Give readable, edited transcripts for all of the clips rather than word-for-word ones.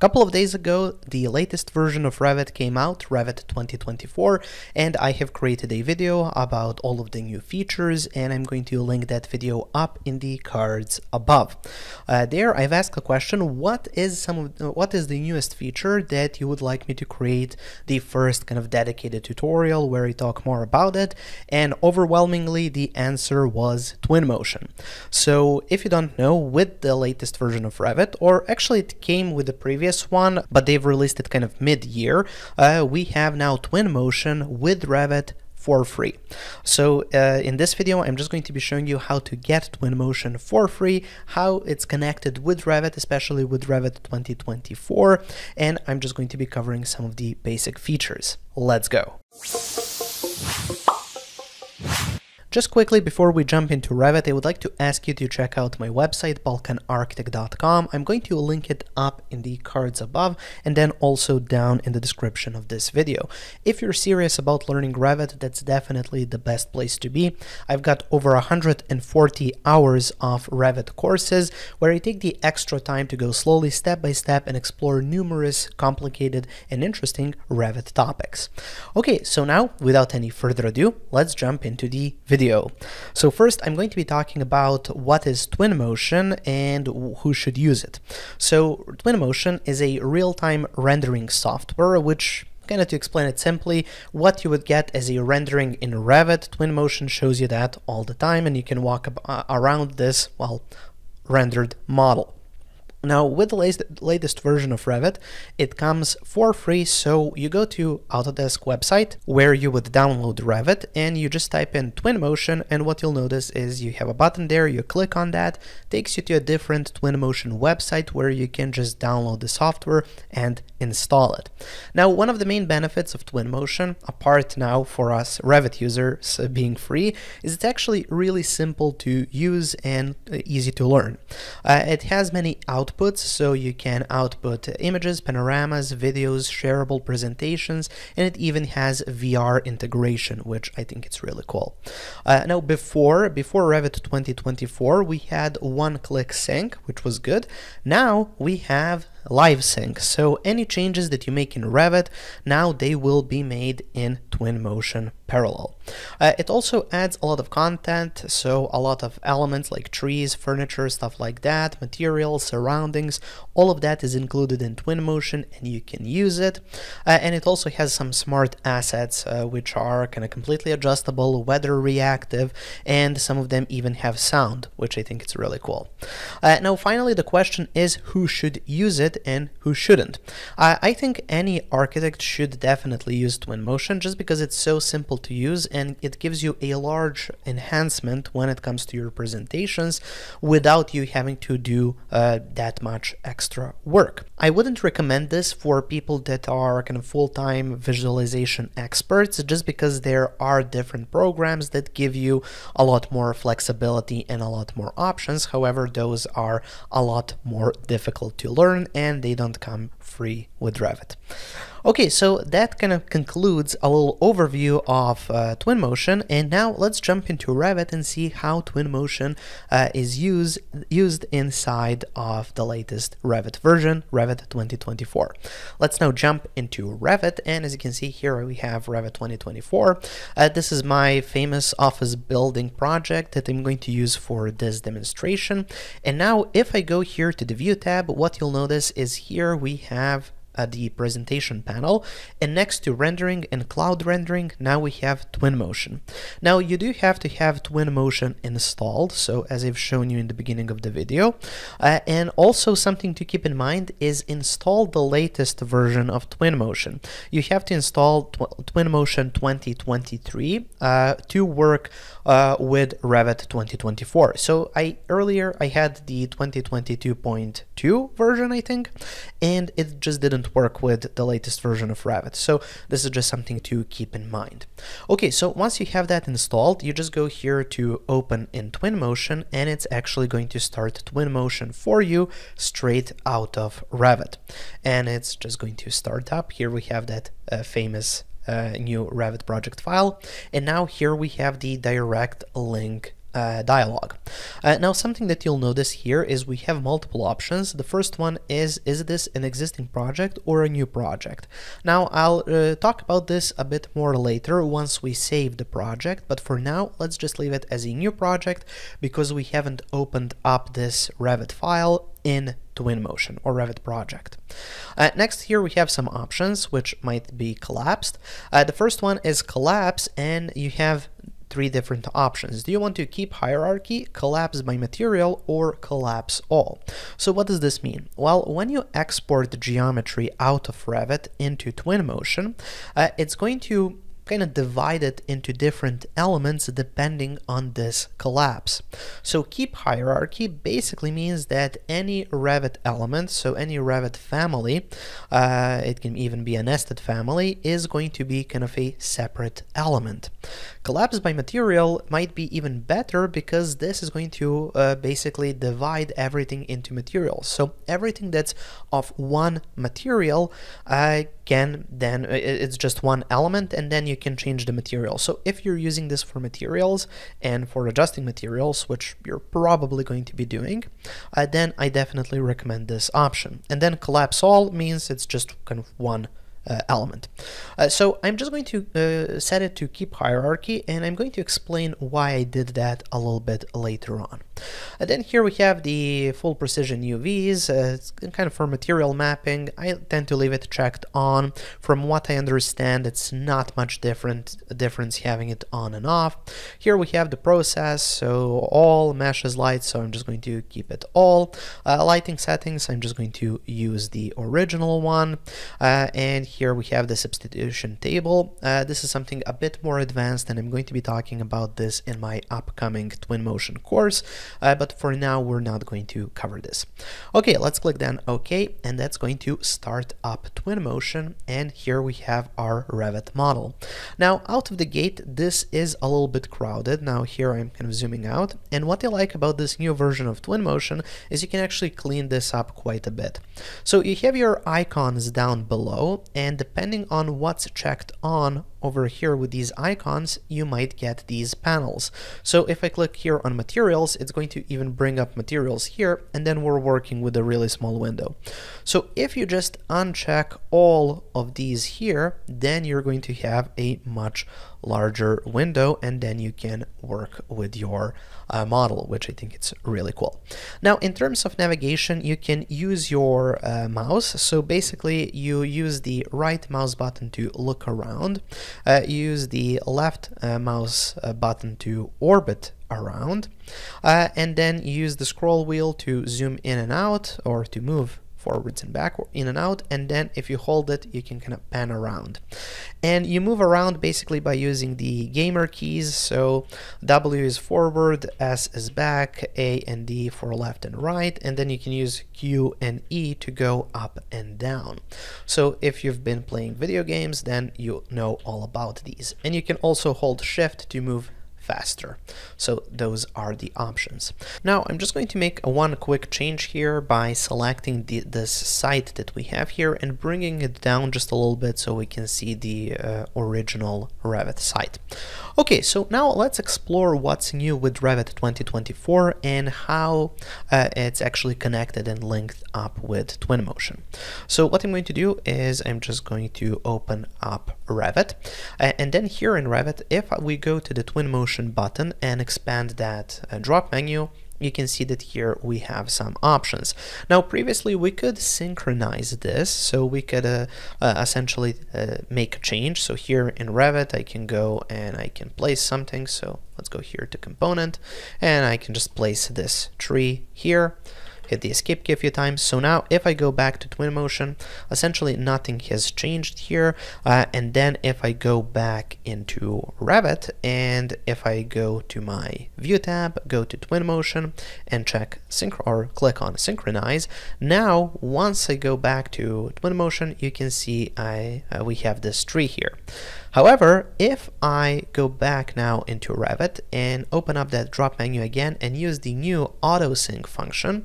couple of days ago, the latest version of Revit came out, Revit 2024, and I have created a video about all of the new features, and I'm going to link that video up in the cards above. There I've asked a question, what is the newest feature that you would like me to create the first kind of dedicated tutorial where I talk more about it, and overwhelmingly the answer was Twinmotion. So if you don't know, with the latest version of Revit, or actually it came with the previous one, but they've released it kind of mid-year, we have now Twinmotion with Revit for free. So in this video, I'm just going to be showing you how to get Twinmotion for free, how it's connected with Revit, especially with Revit 2024, and I'm just going to be covering some of the basic features. Let's go. Just quickly before we jump into Revit, I would like to ask you to check out my website, BalkanArchitect.com. I'm going to link it up in the cards above and then also down in the description of this video. If you're serious about learning Revit, that's definitely the best place to be. I've got over 140 hours of Revit courses where I take the extra time to go slowly step by step and explore numerous complicated and interesting Revit topics. Okay, so now without any further ado, let's jump into the video. So first, I'm going to be talking about what is Twinmotion and who should use it. So Twinmotion is a real-time rendering software, which, kind of to explain it simply, what you would get as a rendering in Revit, Twinmotion shows you that all the time, and you can walk around this, well, rendered model. Now, with the latest version of Revit, it comes for free, so you go to Autodesk website where you would download Revit and you just type in Twinmotion, and what you'll notice is you have a button there, you click on that, takes you to a different Twinmotion website where you can just download the software and install it. Now, one of the main benefits of Twinmotion, apart now for us Revit users being free, is it's actually really simple to use and easy to learn. It has many outputs, so you can output images, panoramas, videos, shareable presentations, and it even has VR integration, which I think it's really cool. Now, before Revit 2024, we had one-click sync, which was good. Now we have live sync, so any changes that you make in Revit, now they will be made in Twinmotion parallel. It also adds a lot of content, so a lot of elements like trees, furniture, stuff like that, materials, surroundings, all of that is included in Twinmotion and you can use it. And it also has some smart assets, which are kind of completely adjustable, weather reactive, and some of them even have sound, which I think it's really cool. Now, finally, the question is who should use it and who shouldn't. I think any architect should definitely use Twinmotion just because it's so simple to use and it gives you a large enhancement when it comes to your presentations without you having to do that much extra work. I wouldn't recommend this for people that are kind of full-time visualization experts just because there are different programs that give you a lot more flexibility and a lot more options. However, those are a lot more difficult to learn and they don't come free with Revit. Okay, so that kind of concludes a little overview of Twinmotion, and now let's jump into Revit and see how Twinmotion is used inside of the latest Revit version, Revit 2024. Let's now jump into Revit, and as you can see here we have Revit 2024. This is my famous office building project that I'm going to use for this demonstration. And now if I go here to the View tab, what you'll notice is here we have the presentation panel, and next to rendering and cloud rendering, now we have Twinmotion. Now you do have to have Twinmotion installed, so as I've shown you in the beginning of the video, and also something to keep in mind is install the latest version of Twinmotion. You have to install Twinmotion 2023 to work with Revit 2024. So earlier I had the 2022.2 version, I think, and it just didn't work with the latest version of Revit. So this is just something to keep in mind. Okay, so once you have that installed, you just go here to open in Twinmotion, and it's actually going to start Twinmotion for you straight out of Revit. And it's just going to start up. Here we have that famous new Revit project file. And now here we have the direct link dialog. Now something that you'll notice here is we have multiple options. The first one is this an existing project or a new project? Now I'll talk about this a bit more later once we save the project, but for now let's just leave it as a new project because we haven't opened up this Revit file in Twinmotion or Revit project. Next here we have some options which might be collapsed. The first one is collapse, and you have three different options. Do you want to keep hierarchy, collapse by material, or collapse all? So what does this mean? Well, when you export the geometry out of Revit into Twinmotion, it's going to kind of divide it into different elements depending on this collapse. So keep hierarchy basically means that any Revit element, so any Revit family, it can even be a nested family, is going to be kind of a separate element. Collapse by material might be even better because this is going to basically divide everything into materials. So everything that's of one material can then, it's just one element, and then you can change the material. So if you're using this for materials and for adjusting materials, which you're probably going to be doing, then I definitely recommend this option. And then collapse all means it's just kind of one element. So I'm just going to set it to keep hierarchy, and I'm going to explain why I did that a little bit later on. And then here we have the full precision UVs, it's kind of for material mapping. I tend to leave it checked on. From what I understand, it's not much difference having it on and off. Here we have the process, so all meshes lights, so I'm just going to keep it all. Lighting settings, I'm just going to use the original one. And here we have the substitution table. This is something a bit more advanced, and I'm going to be talking about this in my upcoming Twinmotion course, but for now we're not going to cover this. Okay, let's click then OK, and that's going to start up Twinmotion, and here we have our Revit model. Now out of the gate this is a little bit crowded. Now here I'm kind of zooming out, and what I like about this new version of Twinmotion is you can actually clean this up quite a bit. So you have your icons down below, and depending on what's checked on over here with these icons, you might get these panels. So if I click here on materials, it's going to even bring up materials here, and then we're working with a really small window. So if you just uncheck all of these here, then you're going to have a much larger window, and then you can work with your model, which I think it's really cool. Now in terms of navigation, you can use your mouse. So basically you use the right mouse button to look around, use the left mouse button to orbit around, and then use the scroll wheel to zoom in and out, or to move forwards and back, in and out, and then if you hold it you can kind of pan around. And you move around basically by using the gamer keys, so W is forward, S is back, A and D for left and right, and then you can use Q and E to go up and down. So if you've been playing video games, then you know all about these. And you can also hold Shift to move faster. So those are the options. Now I'm just going to make one quick change here by selecting this site that we have here and bringing it down just a little bit so we can see the original Revit site. Okay, so now let's explore what's new with Revit 2024 and how it's actually connected and linked up with Twinmotion. So what I'm going to do is I'm just going to open up Revit, and then here in Revit, if we go to the Twinmotion button and expand that drop menu, you can see that here we have some options. Now previously we could synchronize this, so we could essentially make a change. So here in Revit I can go and I can place something, so let's go here to component, and I can just place this tree here, hit the escape key a few times. So now if I go back to Twinmotion, essentially nothing has changed here. And then if I go back into Revit, and if I go to my View tab, go to Twinmotion and check click on Synchronize. Now, once I go back to Twinmotion, you can see we have this tree here. However, if I go back now into Revit and open up that drop menu again and use the new auto sync function,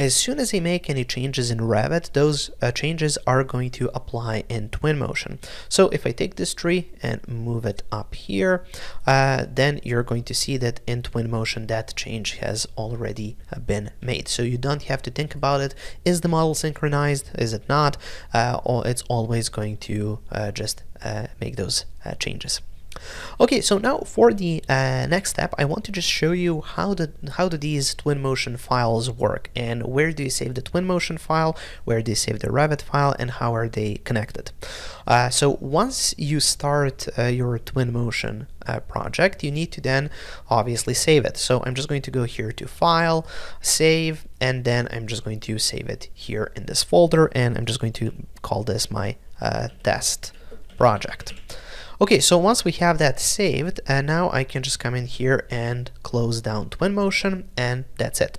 As soon as I make any changes in Revit, those changes are going to apply in Twinmotion. So if I take this tree and move it up here, then you're going to see that in Twinmotion that change has already been made. So you don't have to think about it. Is the model synchronized? Is it not? Or it's always going to just make those changes. Okay, so now for the next step, I want to just show you how do these Twinmotion files work, and where do you save the Twinmotion file, where do you save the Revit file, and how are they connected. So once you start your Twinmotion project, you need to then obviously save it. So I'm just going to go here to File, Save, and then I'm just going to save it here in this folder, and I'm just going to call this my test project. Okay, so once we have that saved, now I can just come in here and close down Twinmotion, and that's it.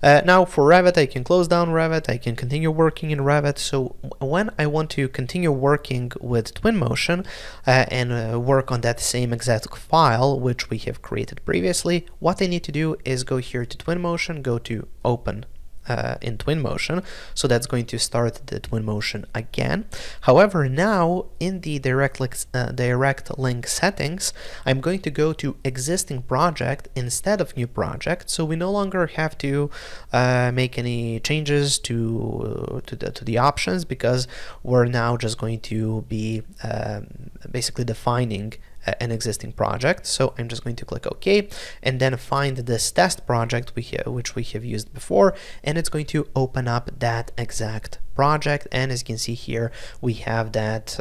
Now for Revit, I can close down Revit, I can continue working in Revit. So when I want to continue working with Twinmotion and work on that same exact file which we have created previously, what I need to do is go here to Twinmotion, go to Open in Twinmotion. So that's going to start the Twinmotion again. However, now in the direct link settings, I'm going to go to existing project instead of new project. So we no longer have to make any changes to the options, because we're now just going to be basically defining an existing project. So I'm just going to click OK, and then find this test project which we have used before, and it's going to open up that exact project. And as you can see here, we have that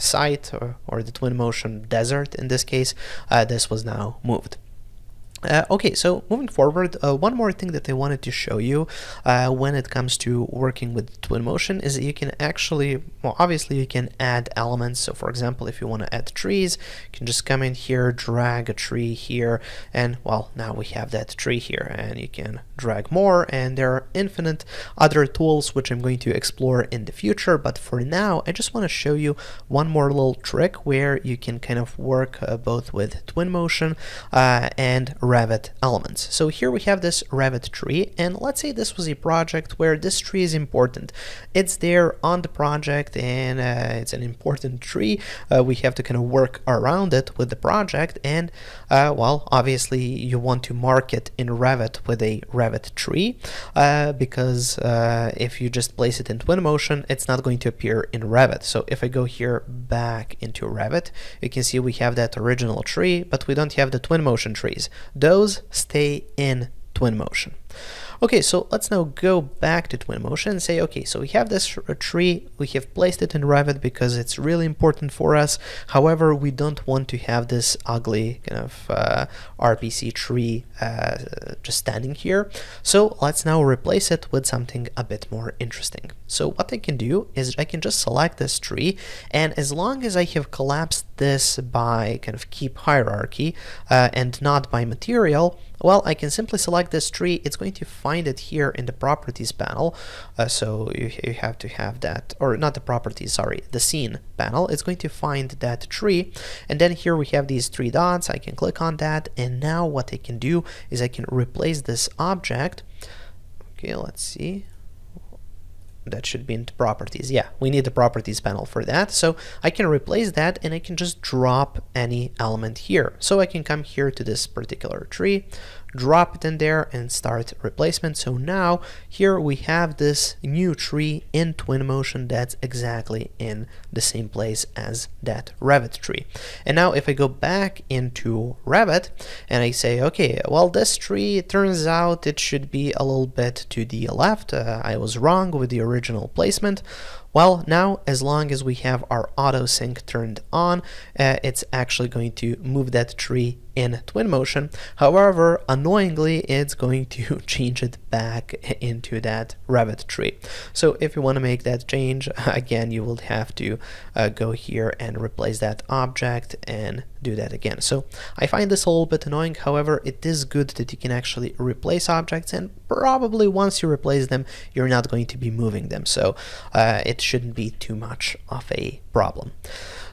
site or the Twinmotion desert in this case. This was now moved. Okay, so moving forward, one more thing that I wanted to show you when it comes to working with Twinmotion is that you can actually, well, obviously you can add elements. So for example, if you want to add trees, you can just come in here, drag a tree here, and well, now we have that tree here, and you can drag more, and there are infinite other tools which I'm going to explore in the future. But for now, I just want to show you one more little trick where you can kind of work both with Twinmotion and Revit elements. So here we have this Revit tree, and let's say this was a project where this tree is important. It's there on the project, and it's an important tree. We have to kind of work around it with the project, and well, obviously you want to mark it in Revit with a Revit tree, because if you just place it in Twinmotion, it's not going to appear in Revit. So if I go here back into Revit, you can see we have that original tree, but we don't have the Twinmotion trees. Those stay in Twinmotion. Okay, so let's now go back to Twinmotion and say, okay, so we have this tree, we have placed it in Revit because it's really important for us. However, we don't want to have this ugly kind of RPC tree just standing here. So let's now replace it with something a bit more interesting. So what I can do is I can just select this tree, and as long as I have collapsed this by kind of keep hierarchy and not by material, well, I can simply select this tree. It's going to find it here in the properties panel. So you have to have that, or not the properties, sorry, the scene panel. It's going to find that tree. And then here we have these three dots. I can click on that. And now what I can do is I can replace this object. Okay, let's see. That should be into properties. Yeah, we need the properties panel for that. So I can replace that, and I can just drop any element here. So I can come here to this particular tree, drop it in there, and start replacement. So now here we have this new tree in Twinmotion that's exactly in the same place as that Revit tree. And now if I go back into Revit and I say, okay, well, this tree, it turns out it should be a little bit to the left. I was wrong with the original placement. Well, now, as long as we have our auto sync turned on, it's actually going to move that tree in Twinmotion. However, annoyingly, it's going to change it back into that Revit tree. So if you want to make that change, again, you will have to go here and replace that object, and do that again. So I find this a little bit annoying. However, it is good that you can actually replace objects, and probably once you replace them, you're not going to be moving them. So it shouldn't be too much of a problem.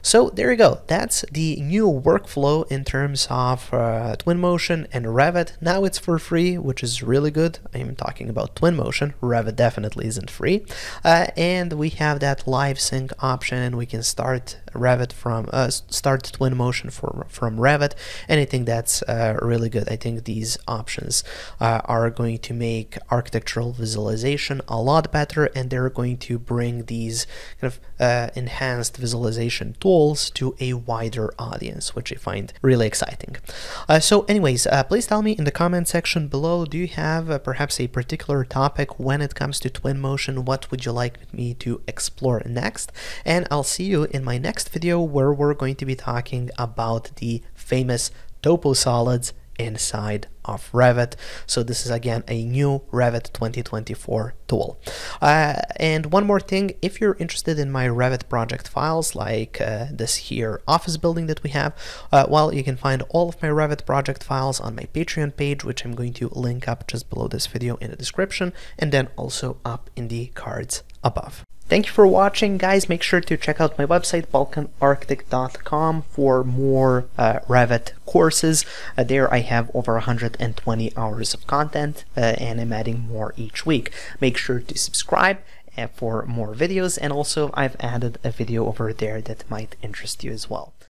So there you go. That's the new workflow in terms of Twinmotion and Revit. Now it's for free, which is really good. I'm talking about Twinmotion. Revit definitely isn't free. And we have that live sync option, and we can start Revit from Twinmotion from Revit. And I think that's really good. I think these options are going to make architectural visualization a lot better, and they're going to bring these kind of enhanced visualization tools to a wider audience, which I find really exciting. So anyways, please tell me in the comment section below, do you have perhaps a particular topic when it comes to Twinmotion? What would you like me to explore next? And I'll see you in my next video, where we're going to be talking about the famous topo solids inside of Revit. So this is again a new Revit 2024 tool. And one more thing, if you're interested in my Revit project files, like this here office building that we have, well, you can find all of my Revit project files on my Patreon page, which I'm going to link up just below this video in the description, and then also up in the cards above. Thank you for watching, guys. Make sure to check out my website, BalkanArchitect.com, for more Revit courses. There I have over 120 hours of content, and I'm adding more each week. Make sure to subscribe for more videos, and also I've added a video over there that might interest you as well.